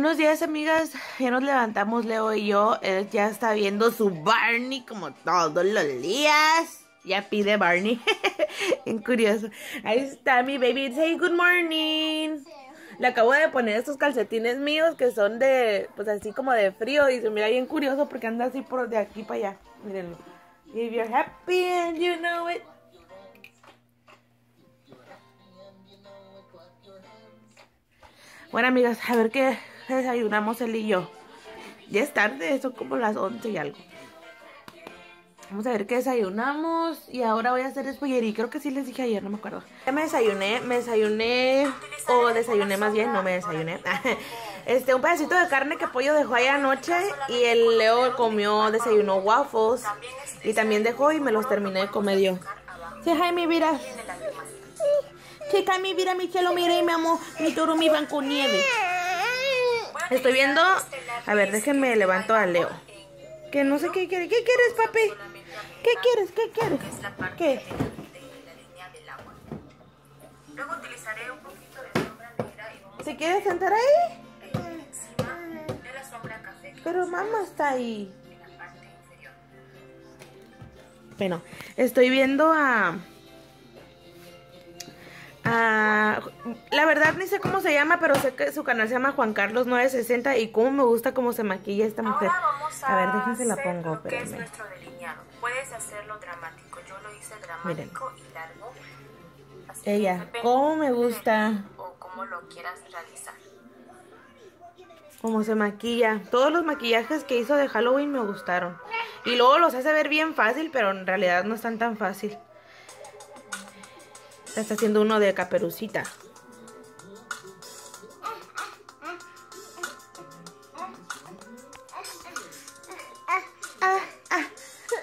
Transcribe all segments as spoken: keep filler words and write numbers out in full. Buenos días, amigas. Ya nos levantamos, Leo y yo. Él ya está viendo su Barney como todos los días. Ya pide Barney. Bien curioso. Ahí está mi baby. Say good morning. Le acabo de poner estos calcetines míos que son de, pues así como de frío. Y se mira bien curioso porque anda así por de aquí para allá. Mírenlo. If you're happy and you know it. Bueno, amigas, a ver qué desayunamos él y yo. Ya es tarde, son como las once y algo. Vamos a ver qué desayunamos. Y ahora voy a hacer espollería. Creo que sí les dije ayer, no me acuerdo. Ya me desayuné, me desayuné. O desayuné más bien, no me desayuné. Este, un pedacito de carne que Pollo dejó ahí anoche. Y el Leo comió, desayunó waffles. Y también dejó y me los terminé de comer yo. Sí, hi, mi vida. Chica, mi vida, mi cielo, mire, mi amor, mi toro, mi banco nieve. Estoy viendo. A ver, déjenme levanto a Leo. Que no sé qué quiere. ¿Qué quieres, papi? ¿Qué quieres? ¿Qué quieres? ¿Qué? ¿Se quiere sentar ahí? Pero mamá está ahí. Bueno, estoy viendo a... Ah, la verdad ni sé cómo se llama, pero sé que su canal se llama Juan Carlos nueve sesenta y cómo me gusta cómo se maquilla esta mujer. A, a ver, déjense la pongo, lo que es nuestro delineado. Puedes hacerlo dramático. Yo lo hice dramático. Miren. Y largo. Así ella, cómo me gusta. O como lo quieras realizar. Cómo se maquilla. Todos los maquillajes que hizo de Halloween me gustaron. Y luego los hace ver bien fácil, pero en realidad no están tan fácil. Está haciendo uno de Caperucita. Ah, ah, ah,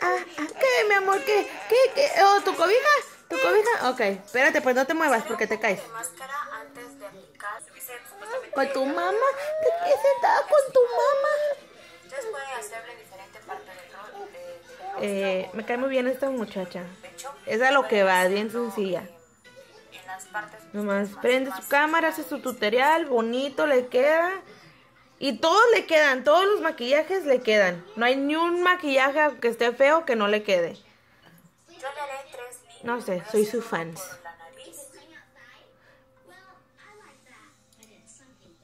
ah. ¿Qué, mi amor? ¿Qué? ¿Qué? ¿Qué? Oh, ¿tu cobija? ¿Tu cobija? Ok, espérate, pues no te muevas porque te caes. ¿Con tu mamá? ¿Te quieres sentar con tu mamá? Eh, me cae muy bien esta muchacha. Es a lo que va, bien sencilla. Nomás prende su cámara, hace su tutorial, bonito le queda. Y todos le quedan, todos los maquillajes le quedan. No hay ni un maquillaje que esté feo que no le quede. No sé, soy su fan.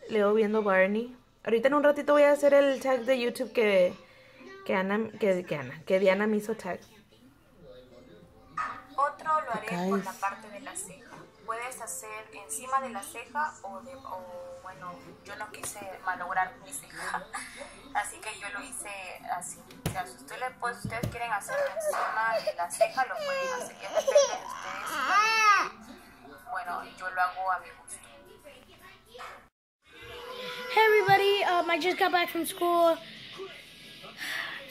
Leo viendo Barney. Ahorita en un ratito voy a hacer el tag de YouTube que, que, Ana, que, que, Ana, que Diana me hizo tag. Otro lo haré con la parte de la ceja. Puedes hacer encima de la ceja o, de, o bueno, yo no quise malograr mi ceja, así que yo lo hice así. O sea, si ustedes, pues, ustedes quieren hacerlo encima de la ceja, lo pueden hacer. Ya depende de ustedes. Bueno, yo lo hago a mi gusto. Hey everybody, um, I just got back from school.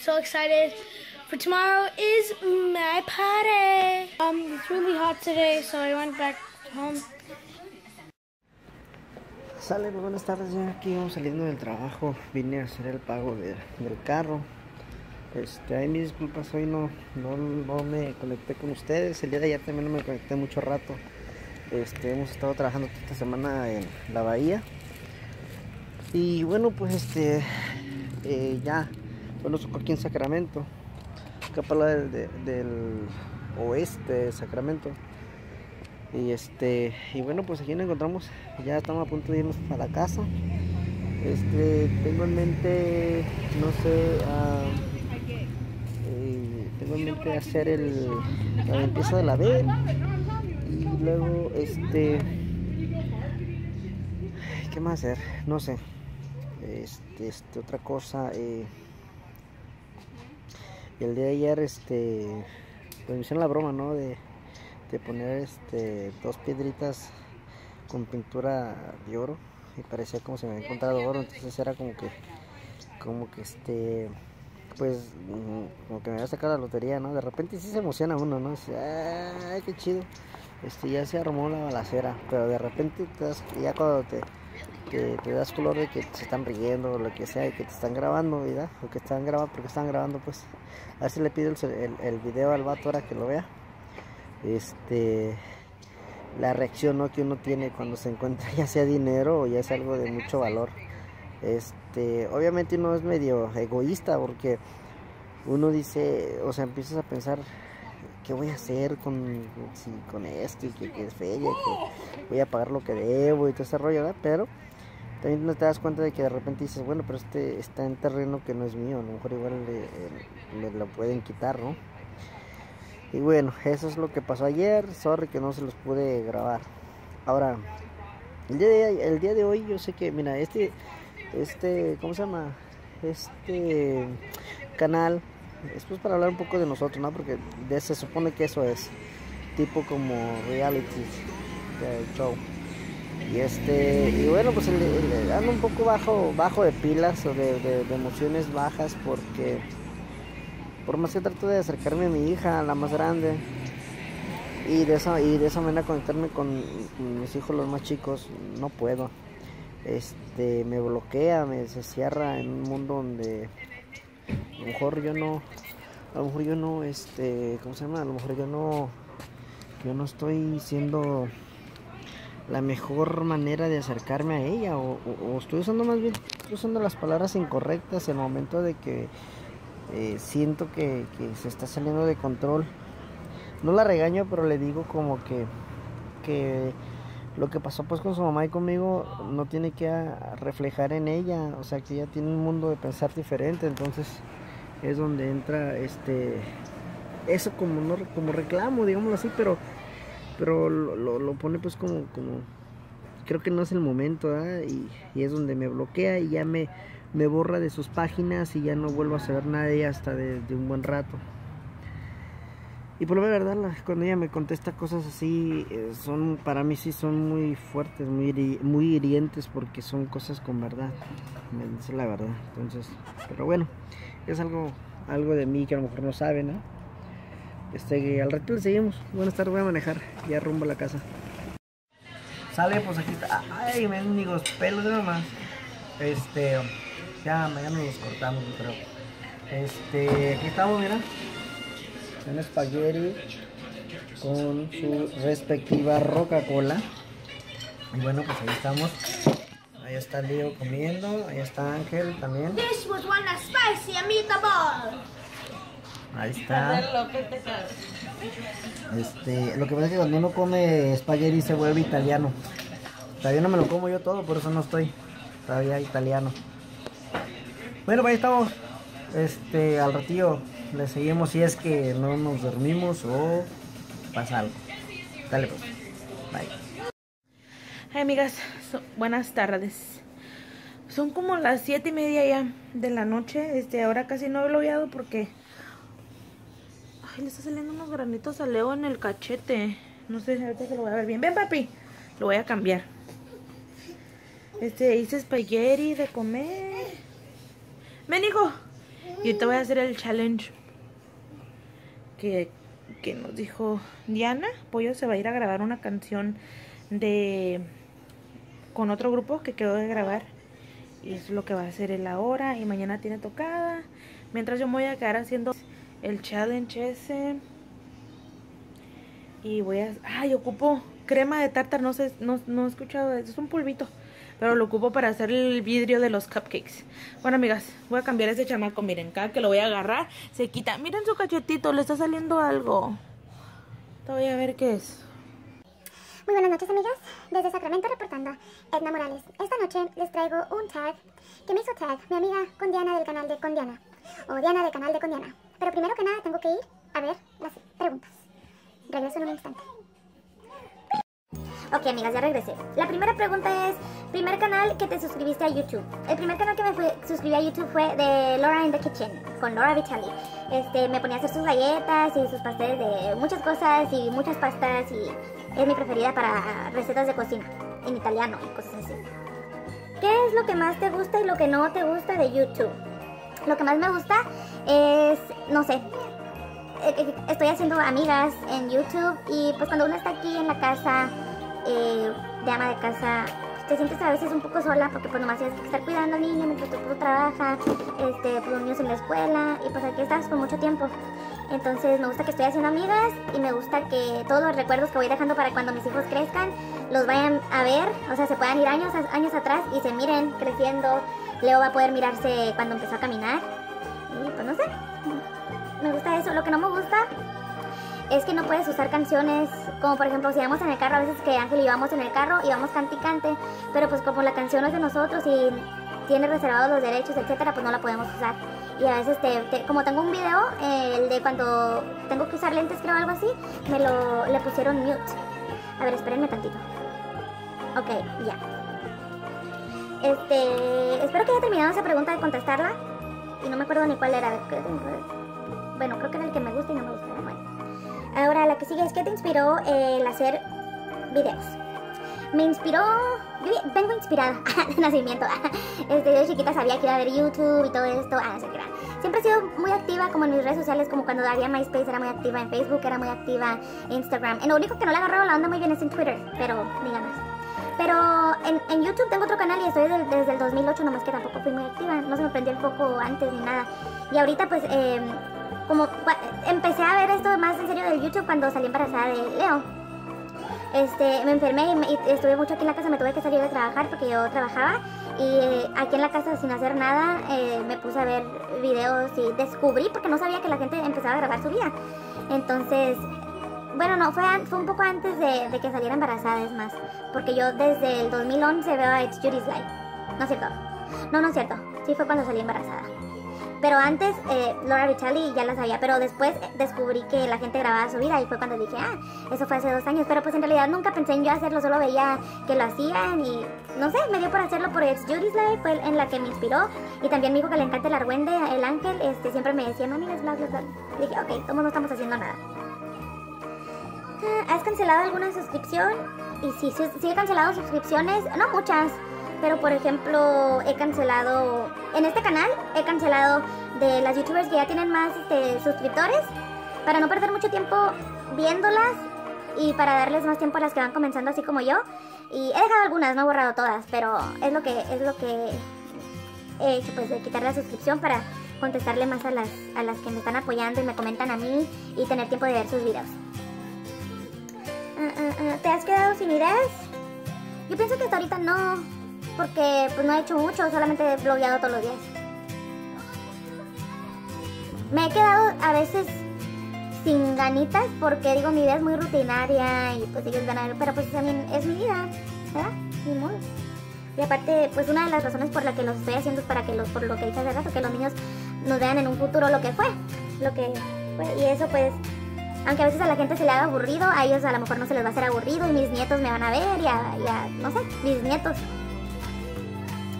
So excited. For tomorrow is my party. Um, it's really hot today, so I went back home. Sale, muy buenas tardes. Ya aquí vamos saliendo del trabajo. Vine a hacer el pago de, del carro. Este, ahí mis disculpas, hoy no, no, no me conecté con ustedes. El día de ayer también no me conecté mucho rato. Este, hemos estado trabajando toda esta semana en la bahía. Y bueno, pues este, eh, ya, bueno, soy aquí en Sacramento. Acá la del, de, del oeste de Sacramento. Y este y bueno, pues aquí nos encontramos. Ya estamos a punto de irnos a la casa. Este, tengo en mente, no sé, uh, eh, tengo en mente hacer el, la limpieza de la B. Y luego, este, ¿qué más hacer? No sé. Este, este otra cosa. Eh, El día de ayer, este, pues me hicieron la broma, ¿no? De, de poner, este, dos piedritas con pintura de oro y parecía como si me había encontrado oro, entonces era como que, como que, este, pues, como que me había sacado la lotería, ¿no? De repente sí se emociona uno, ¿no? Dice, ¡ay, qué chido! Este, ya se armó la balacera, pero de repente te das, ya cuando te, te, te das color de que se están riendo o lo que sea y que te están grabando, ¿verdad? O que están grabando, porque están grabando, pues. A ver si le pido el, el, el video al vato ahora que lo vea. Este, la reacción, ¿no? Que uno tiene cuando se encuentra ya sea dinero o ya sea algo de mucho valor. este, obviamente uno es medio egoísta porque uno dice, o sea, empiezas a pensar, ¿qué voy a hacer con, si, con esto? Y que, que es fella, que voy a pagar lo que debo y todo ese rollo, ¿verdad? Pero también no te das cuenta de que de repente dices, bueno, pero este está en terreno que no es mío, a lo mejor igual le, le lo pueden quitar, ¿no? Y bueno, eso es lo que pasó ayer, sorry que no se los pude grabar. Ahora, el día de, el día de hoy yo sé que, mira, este, este, ¿cómo se llama? Este canal... Esto es para hablar un poco de nosotros, ¿no? Porque de, se supone que eso es tipo como reality show. Y este y bueno, pues el, el, el, ando un poco bajo bajo de pilas o de, de, de emociones bajas porque por más que trato de acercarme a mi hija, la más grande, y de esa y de esa manera conectarme con, con mis hijos los más chicos, no puedo. Este me bloquea, me se cierra en un mundo donde a lo mejor yo no, a lo mejor yo no, este, ¿cómo se llama? A lo mejor yo no, yo no estoy siendo la mejor manera de acercarme a ella, o, o, o estoy usando más bien, estoy usando las palabras incorrectas en el momento de que eh, siento que, que se está saliendo de control. No la regaño, pero le digo como que, que lo que pasó pues con su mamá y conmigo no tiene que reflejar en ella, o sea que ella tiene un mundo de pensar diferente, entonces es donde entra este eso como no como reclamo, digámoslo así, pero pero lo, lo, lo pone pues como como creo que no es el momento, ¿eh? y, y es donde me bloquea y ya me, me borra de sus páginas y ya no vuelvo a saber nada de ella hasta de, de un buen rato. Y por la verdad, cuando ella me contesta cosas así, son para mí sí son muy fuertes, muy, muy hirientes, porque son cosas con verdad, me dice la verdad. Entonces, pero bueno, es algo algo de mí que a lo mejor no saben, ¿no? Este, al rato le seguimos. Buenas tardes, voy a manejar, ya rumbo a la casa. Sale, pues aquí está. Ay, mendigos pelos de mamá. Este, ya mañana nos cortamos, pero este, aquí estamos, mira. Un espagueti con su respectiva Coca-Cola. Y bueno, pues ahí estamos. Ahí está Leo comiendo. Ahí está Ángel también. This was one spicy meatball. Ahí está. Este, lo que pasa es que cuando uno come espagueti se vuelve italiano. Todavía no me lo como yo todo, por eso no estoy todavía italiano. Bueno, pues ahí estamos. Este, al ratillo le seguimos si es que no nos dormimos o pasa algo. Dale pues. Bye. Hey, amigas, so, buenas tardes. Son como las siete y media ya de la noche. Este, ahora casi no he blogueado porque ay, le está saliendo unos granitos a Leo en el cachete. No sé, ahorita se lo voy a ver bien. Ven, papi. Lo voy a cambiar. Este, hice espagueti de comer. Ven, hijo. Y ahorita voy a hacer el challenge Que, que nos dijo Diana. Pollo se va a ir a grabar una canción de con otro grupo que quedó de grabar, y eso es lo que va a hacer él ahora. Y mañana tiene tocada, mientras yo me voy a quedar haciendo el challenge ese. Y voy a... Ay, ocupo crema de tártara, no sé, no, no he escuchado, es un polvito, pero lo ocupo para hacer el vidrio de los cupcakes. Bueno, amigas, voy a cambiar ese chamaco. Miren, cada que lo voy a agarrar, se quita. Miren su cachetito, le está saliendo algo. Te voy a ver qué es. Muy buenas noches, amigas. Desde Sacramento reportando, Edna Morales. Esta noche les traigo un tag que me hizo tag mi amiga Condiana del canal de Condiana. O Diana del canal de Condiana. Pero primero que nada tengo que ir a ver las preguntas. Regreso en un instante. Ok, amigas, ya regresé. La primera pregunta es, primer canal que te suscribiste a YouTube. El primer canal que me fue, suscribí a YouTube fue de Laura in the Kitchen, con Laura Vitale. Este, me ponía a hacer sus galletas y sus pasteles de muchas cosas y muchas pastas, y es mi preferida para recetas de cocina, en italiano y cosas así. ¿Qué es lo que más te gusta y lo que no te gusta de YouTube? Lo que más me gusta es, no sé, estoy haciendo amigas en YouTube, y pues cuando uno está aquí en la casa... Eh, de ama de casa, te sientes a veces un poco sola porque pues nomás tienes que estar cuidando al niño mientras tú trabajas, este, pues los niños en la escuela, y pues aquí estás por mucho tiempo. Entonces me gusta que estoy haciendo amigas, y me gusta que todos los recuerdos que voy dejando para cuando mis hijos crezcan los vayan a ver, o sea, se puedan ir años, años atrás y se miren creciendo, Leo va a poder mirarse cuando empezó a caminar. Y pues no sé, me gusta eso. Lo que no me gusta es que no puedes usar canciones, como por ejemplo si íbamos en el carro, a veces que Ángel y íbamos en el carro, íbamos cante y cante, pero pues como la canción es de nosotros y tiene reservados los derechos, etcétera, pues no la podemos usar. Y a veces, te, te, como tengo un video, eh, el de cuando tengo que usar lentes, creo, algo así, me lo le pusieron mute. A ver, espérenme tantito. Ok, ya. Este, espero que haya terminado esa pregunta de contestarla. Y no me acuerdo ni cuál era. Bueno, creo que era el que me gusta y no me gusta. Bueno. Ahora, la que sigue es, ¿qué te inspiró eh, el hacer videos? Me inspiró... Yo vengo inspirada de nacimiento. Este, yo chiquita sabía que iba a ver YouTube y todo esto. Ah, no sé qué era. Siempre he sido muy activa como en mis redes sociales, como cuando había MySpace era muy activa, en Facebook era muy activa, en Instagram. En lo único que no le agarraba la onda muy bien es en Twitter, pero digamos. Pero en, en YouTube tengo otro canal y estoy desde, desde el dos mil ocho, nomás que tampoco fui muy activa. No se me prendió el foco antes ni nada. Y ahorita pues... Eh, como empecé a ver esto más en serio del YouTube cuando salí embarazada de Leo. Este, me enfermé y, me, y estuve mucho aquí en la casa, me tuve que salir de trabajar porque yo trabajaba. Y eh, aquí en la casa sin hacer nada eh, me puse a ver videos y descubrí, porque no sabía que la gente empezaba a grabar su vida. Entonces, bueno, no, fue, fue un poco antes de, de que saliera embarazada, es más. Porque yo desde el dos mil once veo a It's Judy's Life. No es cierto. No, no es cierto. Sí fue cuando salí embarazada. Pero antes, eh, Laura Vitale ya la sabía, pero después descubrí que la gente grababa su vida y fue cuando dije, ah, eso fue hace dos años. Pero pues en realidad nunca pensé en yo hacerlo, solo veía que lo hacían y no sé, me dio por hacerlo por It's Judy's Life, fue en la que me inspiró. Y también me dijo que le encanta el argüende, el ángel, este, siempre me decía, mami, los bla, bla, bla. Y dije, ok, todos no estamos haciendo nada. ¿Has cancelado alguna suscripción? Y sí, sí, sí he cancelado suscripciones, no muchas. Pero por ejemplo, he cancelado, en este canal, he cancelado de las youtubers que ya tienen más este, suscriptores, para no perder mucho tiempo viéndolas y para darles más tiempo a las que van comenzando así como yo. Y he dejado algunas, no he borrado todas, pero es lo que, es lo que he hecho, pues de quitar la suscripción para contestarle más a las, a las que me están apoyando y me comentan a mí y tener tiempo de ver sus videos. ¿Te has quedado sin ideas? Yo pienso que hasta ahorita no... porque pues no he hecho mucho, solamente he blogueado todos los días. Me he quedado a veces sin ganitas porque digo, mi vida es muy rutinaria y pues ellos van a ver, pero pues también es mi vida, ¿verdad? Ni modo. Y aparte, pues una de las razones por la que los estoy haciendo es para que los, por lo que dije hace rato, que los niños nos vean en un futuro lo que fue, lo que fue. Y eso pues, aunque a veces a la gente se le haga aburrido, a ellos a lo mejor no se les va a hacer aburrido y mis nietos me van a ver y a, y a no sé, mis nietos.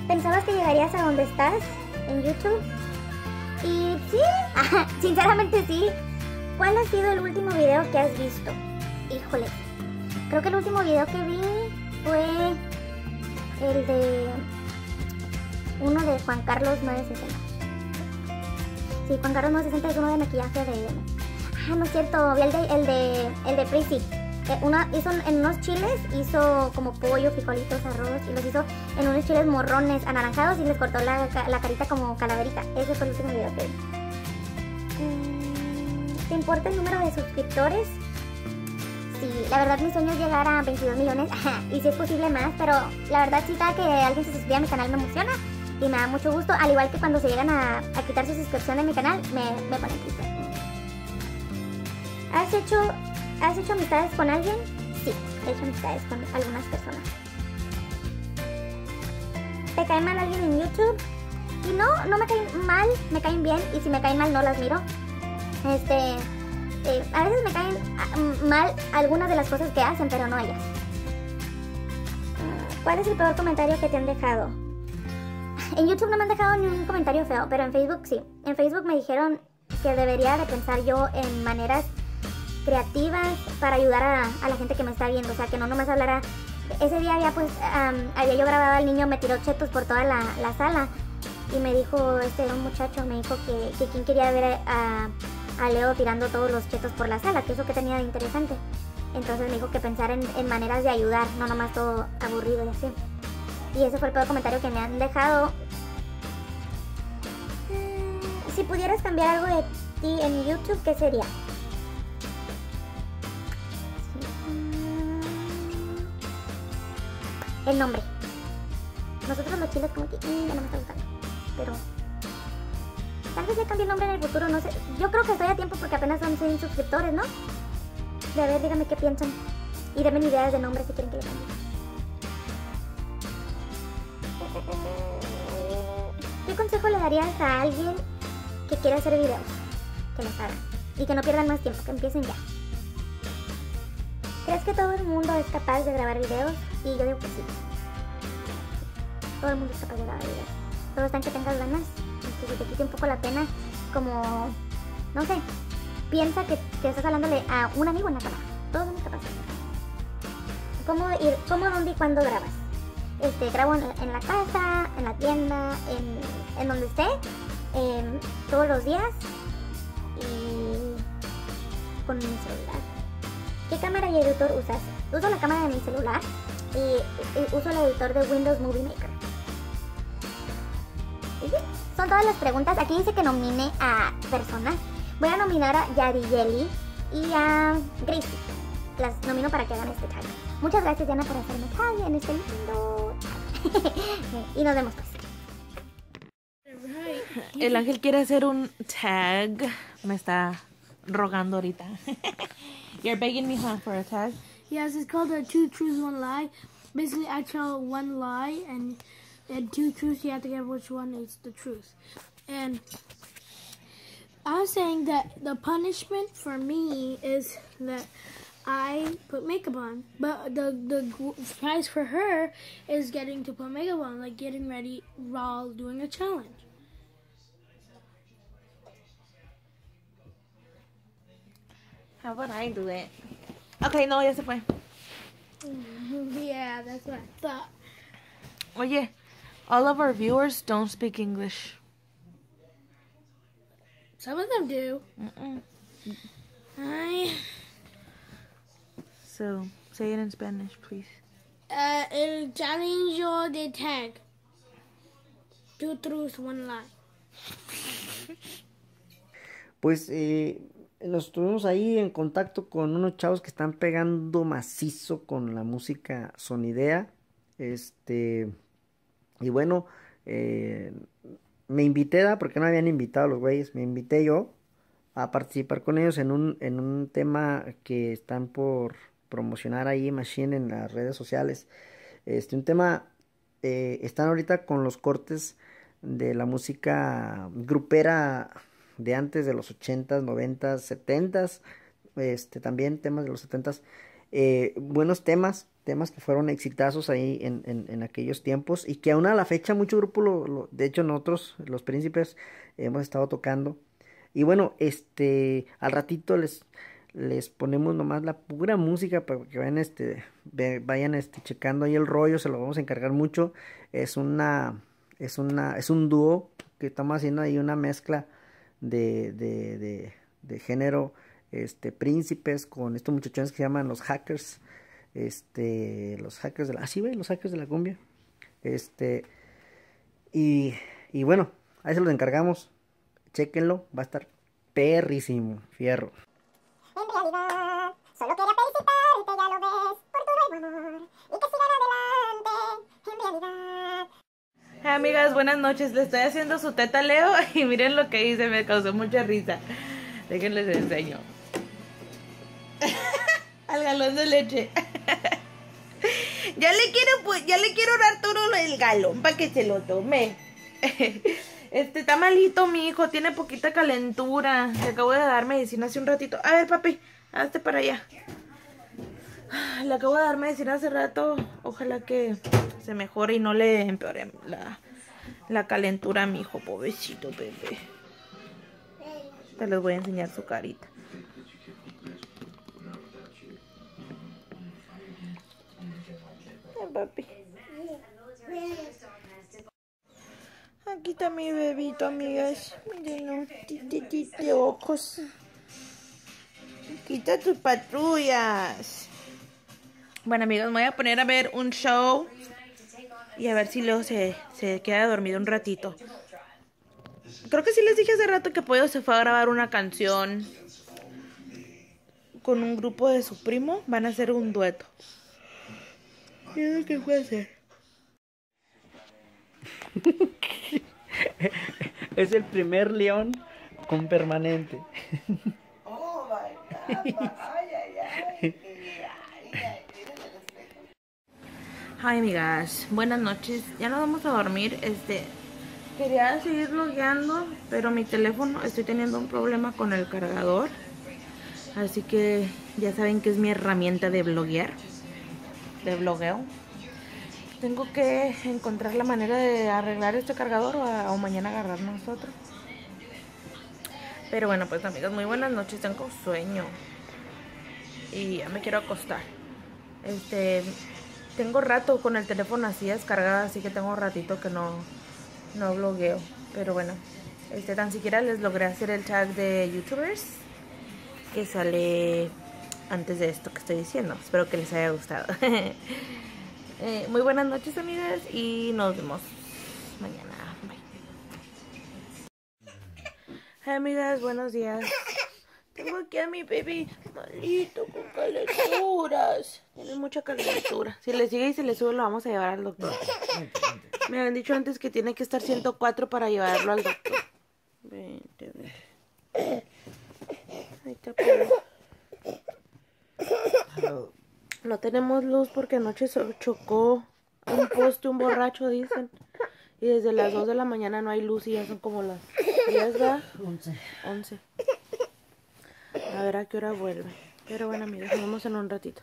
¿Pensabas que llegarías a donde estás en YouTube? Y sí, sinceramente sí. ¿Cuál ha sido el último video que has visto? Híjole, creo que el último video que vi fue el de uno de Juan Carlos nueve sesenta. Sí, Juan Carlos nueve sesenta es uno de maquillaje de... Ah, no es cierto, vi el de, el de, el de Prissy. Una, hizo en unos chiles, hizo como pollo, frijolitos, arroz, y los hizo en unos chiles morrones anaranjados y les cortó la, la carita como calaverita. Ese fue el último video que vi. ¿Te importa el número de suscriptores? Sí, la verdad mi sueño es llegar a veintidós millones, y si es posible más, pero la verdad sí, cada que alguien se suscriba a mi canal me emociona y me da mucho gusto, al igual que cuando se llegan a, a quitar su suscripción de mi canal, me, me pone triste. ¿Has hecho... ¿Has hecho amistades con alguien? Sí, he hecho amistades con algunas personas. ¿Te cae mal alguien en YouTube? Y no, no me caen mal, me caen bien. Y si me caen mal no las miro. Este, eh, a veces me caen mal algunas de las cosas que hacen, pero no ellas. ¿Cuál es el peor comentario que te han dejado? En YouTube no me han dejado ni un comentario feo, pero en Facebook sí. En Facebook me dijeron que debería de pensar yo en maneras creativas para ayudar a, a la gente que me está viendo, o sea, que no nomás hablara. Ese día había pues, um, había yo grabado al niño, me tiró chetos por toda la, la sala y me dijo, este un muchacho me dijo que, que quien quería ver a, a Leo tirando todos los chetos por la sala, que eso que tenía de interesante. Entonces me dijo que pensar en, en maneras de ayudar, no nomás todo aburrido y así. Y ese fue el peor comentario que me han dejado. Si pudieras cambiar algo de ti en YouTube, ¿qué sería? El nombre. Nosotros los chiles como que mmm, ya no me está gustando. pero tal vez le cambie el nombre en el futuro, no sé. Yo creo que estoy a tiempo porque apenas son cien suscriptores, ¿no? De a ver, díganme qué piensan. Y denme ideas de nombres si quieren que le cambie. ¿Qué consejo le darías a alguien que quiere hacer videos? Que los hagan. Y que no pierdan más tiempo, que empiecen ya. ¿Crees que todo el mundo es capaz de grabar videos? Y yo digo que sí. Todo el mundo es capaz de grabar videos. Todo está en que tengas ganas. Y que te quite un poco la pena, como, no sé, piensa que, que estás hablándole a un amigo en la cámara. Todos somos capaces. ¿Cómo ir, cómo, dónde y cuándo grabas? Este, grabo en, en la casa, en la tienda, en, en donde esté, eh, todos los días y con mi celular. ¿Qué cámara y editor usas? Uso la cámara de mi celular y, y uso el editor de Windows Movie Maker. Son todas las preguntas. Aquí dice que nomine a personas. Voy a nominar a Yadiyeli y a Gracie. Las nomino para que hagan este tag. Muchas gracias, Diana, por hacerme tag en este lindo tag. Y nos vemos pues. El ángel quiere hacer un tag. Me está rogando ahorita. You're begging me, huh, for a tag? Yes, it's called a two truths, one lie. Basically, I tell one lie and... and two truths, you have to get which one is the truth. And I'm saying that the punishment for me is that I put makeup on. But the the prize for her is getting to put makeup on, like getting ready while doing a challenge. How about I do it? Okay, no, ya se fue. Yeah, that's what I thought. Oh, yeah. All of our viewers don't speak English. Some of them do. Mm-mm. I... So, say it in Spanish, please. Uh, el challenge de tag. Two truths, one lie. Pues, eh, nos tuvimos ahí en contacto con unos chavos que están pegando macizo con la música sonidea. Este... Y bueno, eh, me invité, ¿da? Porque no habían invitado a los güeyes, me invité yo a participar con ellos en un, en un tema que están por promocionar ahí, Machine, en las redes sociales. Este, un tema, eh, están ahorita con los cortes de la música grupera de antes, de los ochentas, noventas, setentas, este, también temas de los setentas. Eh, buenos temas, temas que fueron exitazos ahí en, en, en aquellos tiempos y que aún a la fecha muchos grupos, lo, lo, de hecho nosotros, los Príncipes, hemos estado tocando. Y bueno, este, al ratito les, les ponemos nomás la pura música para que vayan, este, vayan este, checando ahí el rollo, se lo vamos a encargar mucho. Es una, es una, es un dúo que estamos haciendo ahí, una mezcla de, de, de, de género. Este, Príncipes con estos muchachones que se llaman Los Hackers, este, los hackers de la, así ve, los hackers de la cumbia, este, y, y bueno, ahí se los encargamos, chequenlo, va a estar perrísimo, fierro. En realidad, solo quería felicitarte, ya lo ves, por tu buen amor, y que sigan adelante, en realidad. Amigas, buenas noches, le estoy haciendo su teta Leo, y miren lo que hice, me causó mucha risa. Déjenles enseño. Al galón de leche. Ya le quiero, pues, ya le quiero dar todo el galón para que se lo tome. Este, está malito mi hijo, tiene poquita calentura. Le acabo de dar medicina hace un ratito. A ver, papi, hazte para allá. Le acabo de dar medicina hace rato. Ojalá que se mejore y no le empeore la, la calentura a mi hijo, pobrecito bebé. Te les voy a enseñar su carita. Ay, papi. Aquí está mi bebito, amigas. Miren los de ojos. Quita tus patrullas. Bueno, amigos, me voy a poner a ver un show. Y a ver si luego se, se queda dormido un ratito. Creo que sí les dije hace rato que Pollo se fue a grabar una canción con un grupo de su primo. Van a hacer un dueto. ¿Qué es lo que fue a hacer? Es el primer león con permanente. Oh my God. Ay, ay, ay. Ay, amigas, buenas noches. Ya nos vamos a dormir. Este, quería seguir logueando, pero mi teléfono, estoy teniendo un problema con el cargador. Así que ya saben que es mi herramienta de bloguear, de blogueo. Tengo que encontrar la manera de arreglar este cargador o, a, o mañana agarrarnos otro. Pero bueno, pues amigas, muy buenas noches. Tengo sueño y ya me quiero acostar. Este, tengo rato con el teléfono así descargado, así que tengo un ratito que no, no blogueo. Pero bueno, este, tan siquiera les logré hacer el tag de YouTubers que sale antes de esto que estoy diciendo. Espero que les haya gustado. eh, muy buenas noches, amigas, y nos vemos mañana. Bye. Hey, amigas, buenos días. Tengo aquí a mi baby malito con calenturas. Tiene mucha calentura. Si le sigue y se le sube, lo vamos a llevar al doctor. Me habían dicho antes que tiene que estar ciento cuatro para llevarlo al doctor. veinte, veinte. Ahí está, pero... No tenemos luz porque anoche chocó un poste, un borracho, dicen. Y desde las dos de la mañana no hay luz y ya son como las diez, ¿verdad? once. A ver a qué hora vuelve. Pero bueno, amigas, nos vemos en un ratito.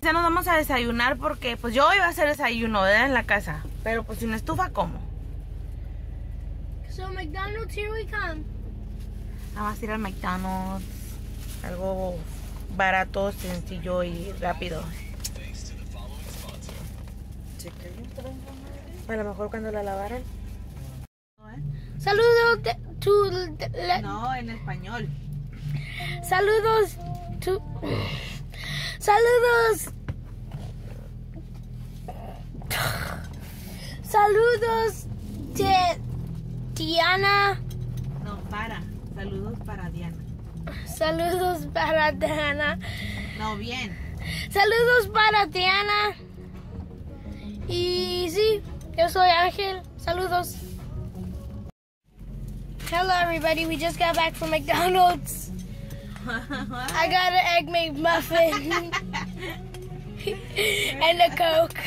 Ya nos vamos a desayunar porque pues yo iba a hacer desayuno, ¿verdad? En la casa. Pero pues sin estufa, ¿cómo? So McDonald's, here we come. Vamos a ir al McDonald's, algo barato, sencillo y rápido. A lo mejor cuando la lavaran. Saludos de, to, de, la... No, en español. Saludos to... Saludos. Saludos de Diana. No, para. Saludos para Diana. Saludos para Diana. No, bien. Saludos para Diana. Y sí, yo soy Ángel. Saludos. Hello everybody, we just got back from McDonald's. I got an Egg McMuffin. And a Coke.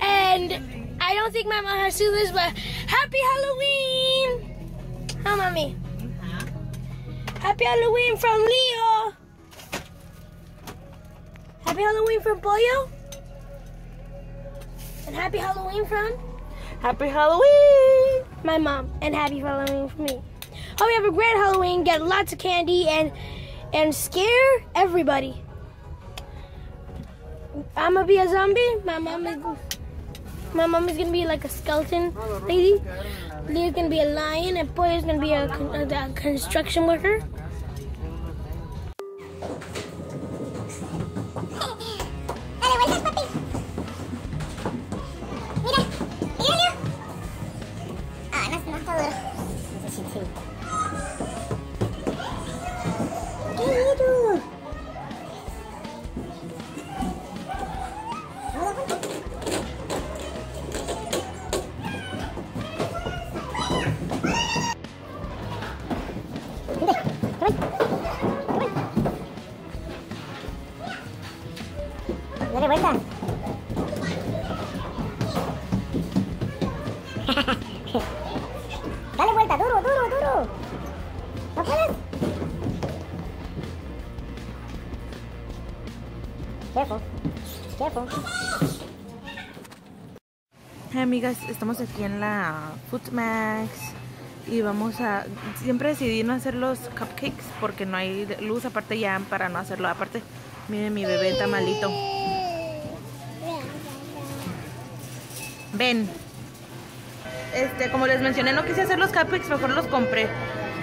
And... I don't think my mom has to do this, but happy Halloween! Hi, mommy. Uh-huh. Happy Halloween from Leo. Happy Halloween from Pollo. And happy Halloween from... Happy Halloween! My mom. And happy Halloween from me. Hope you have a great Halloween. Get lots of candy and, and scare everybody. I'm gonna be a zombie. My mom is... My mom is going to be like a skeleton lady. Leo's going to be a lion. And Pollo's going to be a, a, a construction worker. Amigas, estamos aquí en la Footmax y vamos a... Siempre decidí no hacer los cupcakes porque no hay luz, aparte ya para no hacerlo. Aparte, miren mi bebé tamalito. Ven. Este, como les mencioné, no quise hacer los cupcakes, mejor los compré.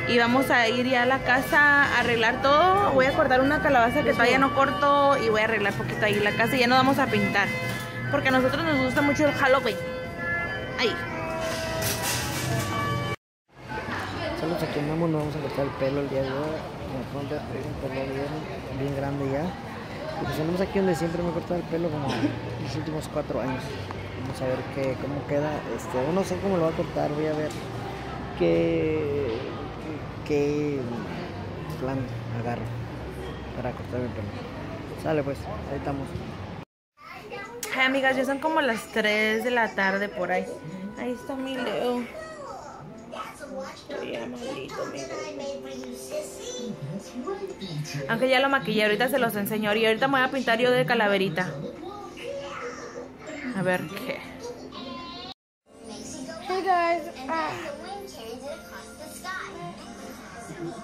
Y vamos a ir ya a la casa a arreglar todo. Voy a cortar una calabaza que todavía no corto y voy a arreglar poquito ahí la casa. Y ya nos vamos a pintar porque a nosotros nos gusta mucho el Halloween. Ahí. Solo aquí andamos, nos vamos a cortar el pelo el día de hoy. Nos vamos a cortar el pelo bien grande ya. Nos vemos aquí donde siempre me he cortado el pelo como los últimos cuatro años. Vamos a ver qué, cómo queda. Este, no sé cómo lo va a cortar, voy a ver qué, qué plan agarro para cortar mi pelo. Sale pues, ahí estamos. Hey, amigas, ya son como las tres de la tarde por ahí. Ahí está mi Leo. Estoy amadito, mi Leo. Aunque ya lo maquillé, ahorita se los enseño. Y ahorita me voy a pintar yo de calaverita. A ver qué. Hey guys. Uh,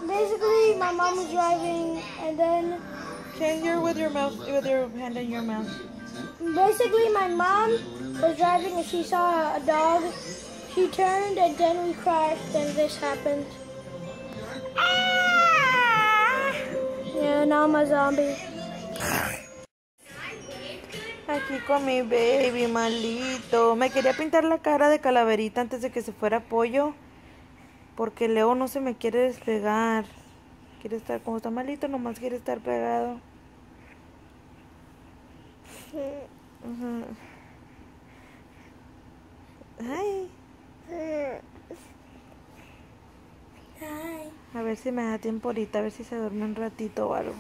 basically, my mom was driving and then change your with your mouth, with your hand in your mouth. Basically, my mom was driving and she saw a dog. She turned and then we crashed and this happened. Ah! Yeah, now I'm a zombie. Aquí con mi baby malito. Me quería pintar la cara de calaverita antes de que se fuera Pollo, porque Leo no se me quiere despegar. Quiere estar como está malito, nomás quiere estar pegado. Uh-huh. Ay. Ay. A ver si me da tiempo ahorita, a ver si se duerme un ratito o algo.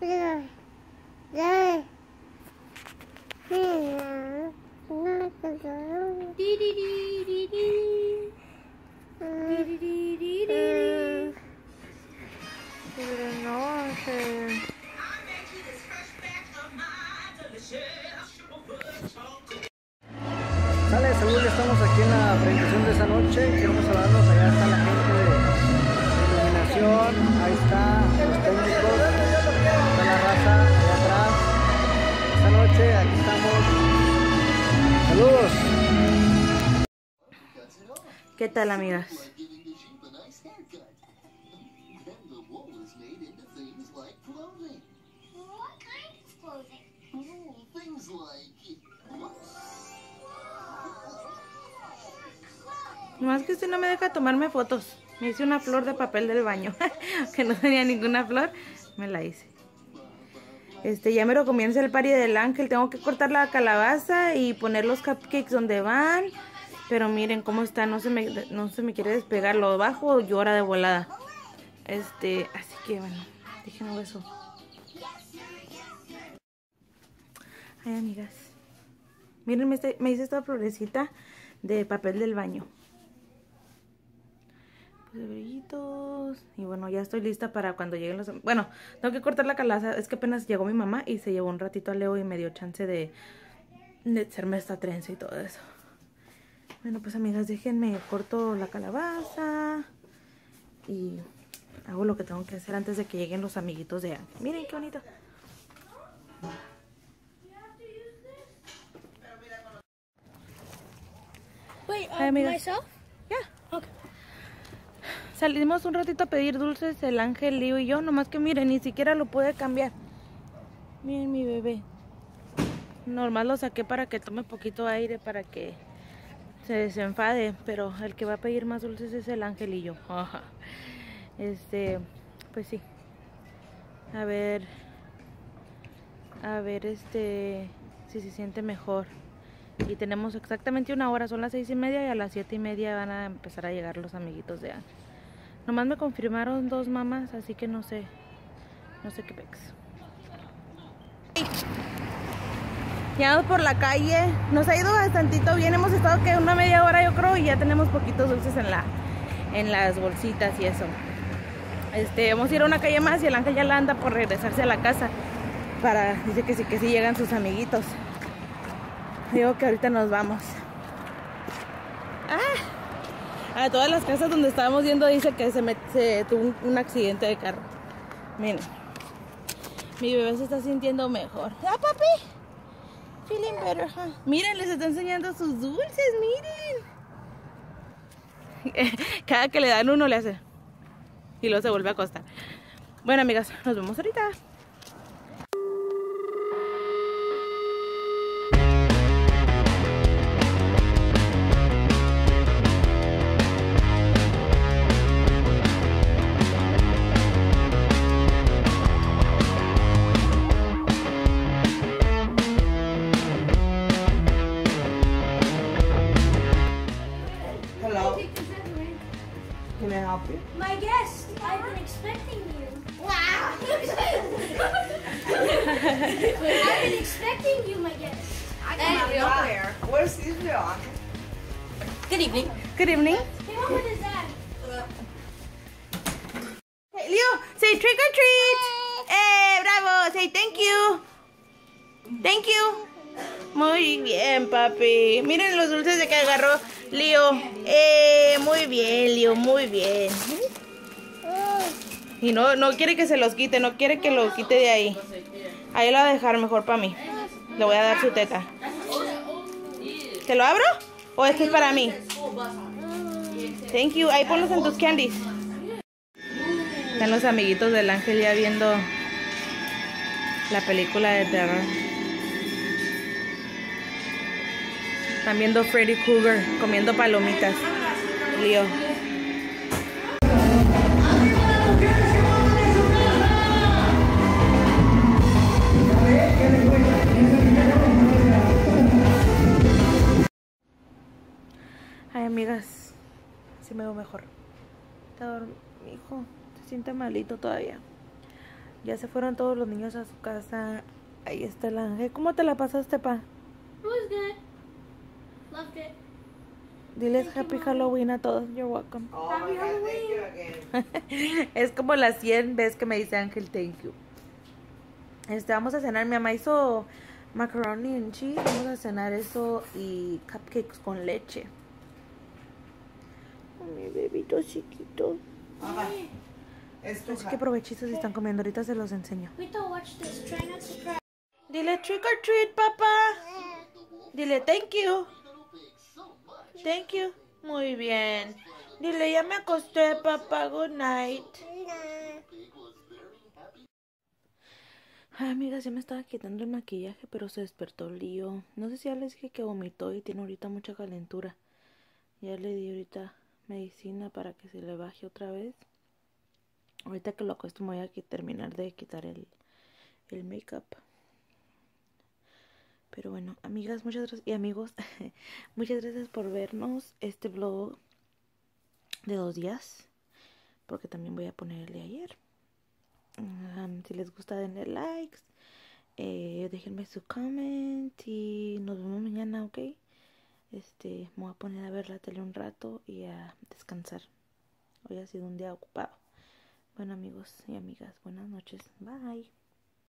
Mira. Mira. Mira. Pero no sé. Sale, saludos, estamos aquí en la presentación de esa noche. Queremos saludarnos, allá está la gente de iluminación, ahí está los técnicos, está la raza allá atrás. Esta noche aquí estamos. Saludos. ¿Qué tal, amigas? Nomás que usted no me deja tomarme fotos. Me hice una flor de papel del baño. Que no tenía ninguna flor, me la hice. Este, ya me lo comienza el party del ángel. Tengo que cortar la calabaza y poner los cupcakes donde van. Pero miren cómo está, no se me, no se me quiere despegar. Lo bajo, llora de volada. Este, así que bueno, déjenme eso. Ay, amigas, miren, me, este, me hice esta florecita de papel del baño. De brillitos. Y bueno, ya estoy lista para cuando lleguen los... Bueno, tengo que cortar la calabaza. Es que apenas llegó mi mamá y se llevó un ratito a Leo y me dio chance de, de hacerme esta trenza y todo eso. Bueno, pues amigas, déjenme corto la calabaza y hago lo que tengo que hacer antes de que lleguen los amiguitos de Ángel. Miren qué bonito. Wait, uh, Hi, amigas. Myself? Yeah. Okay. Salimos un ratito a pedir dulces, el Ángel, Leo y yo. Nomás que miren, ni siquiera lo pude cambiar. Miren mi bebé. Normal lo saqué para que tome poquito aire, para que se desenfade. Pero el que va a pedir más dulces es el Ángel y yo. Este, pues sí. A ver. A ver, este, si se siente mejor. Y tenemos exactamente una hora, son las seis y media y a las siete y media van a empezar a llegar los amiguitos de Ángel. Nomás me confirmaron dos mamás, así que no sé, no sé qué pex. Llegamos por la calle, nos ha ido bastantito bien, hemos estado que una media hora yo creo y ya tenemos poquitos dulces en la, en las bolsitas y eso. Este, vamos a ir a una calle más y el Ángel ya la anda por regresarse a la casa. Para, dice que sí, que sí llegan sus amiguitos. Digo que ahorita nos vamos. Ah, a todas las casas donde estábamos yendo dice que se, me, se tuvo un, un accidente de carro. Miren, mi bebé se está sintiendo mejor. ¡Ah, papi! Feeling better, huh? Miren, les está enseñando sus dulces, miren. Cada que le dan uno le hace. Y luego se vuelve a acostar. Bueno, amigas, nos vemos ahorita. Can I help you? My guest! I've been expecting you. Wow! I've been expecting you, my guest. I can't nowhere. Where's this dog? Good evening. Good evening. Hey, mom, what is that? Hey, Leo, say trick or treat! Hey, hey bravo! Say thank you! Thank you! Muy bien, papi. Miren los dulces de que agarró Leo. Eh, muy bien, Leo, muy bien. Y no, no quiere que se los quite, no quiere que lo quite de ahí. Ahí lo va a dejar mejor para mí. Le voy a dar su teta. ¿Te lo abro? ¿O este es para mí? Thank you. Ahí ponlos en tus candies. Están los amiguitos del ángel ya viendo la película de terror. Están viendo Freddy Krueger comiendo palomitas. Leo. Ay, amigas, así me veo mejor. Mi hijo se siente malito todavía. Ya se fueron todos los niños a su casa. Ahí está el ángel. ¿Cómo te la pasaste, pa? Muy bien. Loved it. Diles thank happy you, Halloween a todos. You're welcome. Oh, happy Halloween. Thank you again. Es como las cien veces que me dice Ángel thank you. Este, vamos a cenar. Mi mamá hizo macaroni and cheese. Vamos a cenar eso y cupcakes con leche. Mi bebito chiquito. Mamá, es tu. Así que provechitos si están comiendo. Ahorita se los enseño. Dile trick or treat, papá. Dile thank you. Thank you. Muy bien. Dile, ya me acosté, papá. Good night. Ay, amigas, ya me estaba quitando el maquillaje, pero se despertó Leo. No sé si ya les dije que vomitó y tiene ahorita mucha calentura. Ya le di ahorita medicina para que se le baje otra vez. Ahorita que lo acuesto voy a terminar de quitar el, el make-up. Pero bueno, amigas, muchas gracias y amigos, muchas gracias por vernos este vlog de dos días, porque también voy a poner el de ayer. Um, si les gusta denle likes, eh, déjenme su comment y nos vemos mañana, ¿ok? Este, me voy a poner a ver la tele un rato y a descansar. Hoy ha sido un día ocupado. Bueno, amigos y amigas, buenas noches, bye.